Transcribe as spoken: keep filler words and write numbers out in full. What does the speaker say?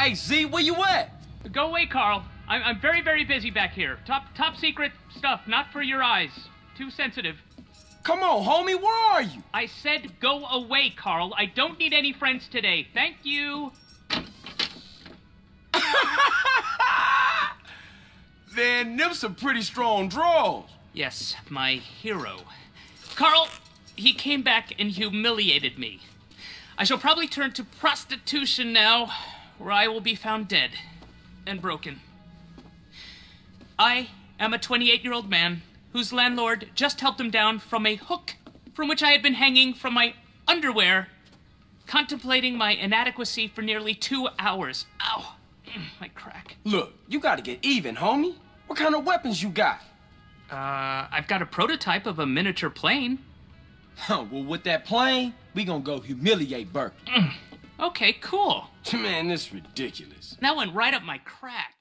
Hey, Z, where you at? Go away, Carl. I'm, I'm very, very busy back here. Top, top secret stuff, not for your eyes. Too sensitive. Come on, homie, where are you? I said go away, Carl. I don't need any friends today. Thank you. Then, them some pretty strong draws. Yes, my hero. Carl, he came back and humiliated me. I shall probably turn to prostitution now, where I will be found dead and broken. I am a twenty-eight-year-old man whose landlord just helped him down from a hook from which I had been hanging from my underwear, contemplating my inadequacy for nearly two hours. Ow, my crack. Look, you gotta get even, homie. What kind of weapons you got? Uh, I've got a prototype of a miniature plane. Huh, well, with that plane, we gonna go humiliate Berkley. Okay, cool. Man, this is ridiculous. That went right up my crack.